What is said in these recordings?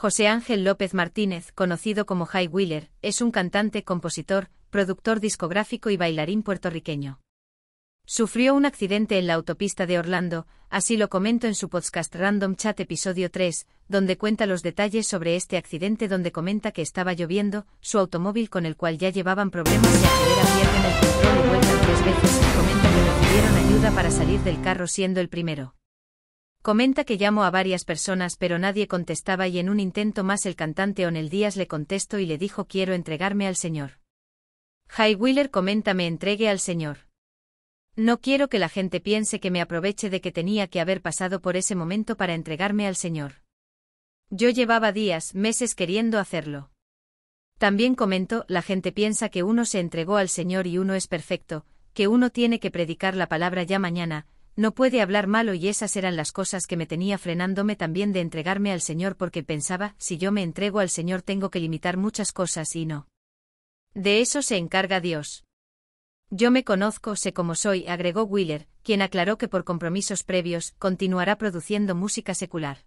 José Ángel López Martínez, conocido como Jay Wheeler, es un cantante, compositor, productor discográfico y bailarín puertorriqueño. Sufrió un accidente en la autopista de Orlando, así lo comento en su podcast Random Chat episodio 3, donde cuenta los detalles sobre este accidente, donde comenta que estaba lloviendo, su automóvil con el cual ya llevaban problemas se acelera, pierden el control y vuelta 3 veces, y comenta que recibieron ayuda para salir del carro siendo el primero. Comenta que llamó a varias personas pero nadie contestaba y en un intento más el cantante Onel Díaz le contestó y le dijo: quiero entregarme al Señor. Jay Wheeler comenta: me entregué al Señor. No quiero que la gente piense que me aproveche de que tenía que haber pasado por ese momento para entregarme al Señor. Yo llevaba días, meses queriendo hacerlo. También comentó: la gente piensa que uno se entregó al Señor y uno es perfecto, que uno tiene que predicar la palabra ya mañana. No puede hablar malo, y esas eran las cosas que me tenía frenándome también de entregarme al Señor, porque pensaba: si yo me entrego al Señor tengo que limitar muchas cosas y no. De eso se encarga Dios. Yo me conozco, sé cómo soy, agregó Wheeler, quien aclaró que por compromisos previos continuará produciendo música secular.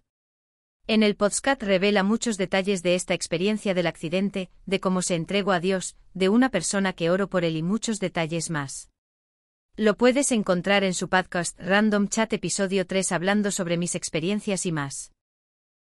En el podcast revela muchos detalles de esta experiencia, del accidente, de cómo se entregó a Dios, de una persona que oró por él y muchos detalles más. Lo puedes encontrar en su podcast Random Chat episodio 3, hablando sobre mis experiencias y más.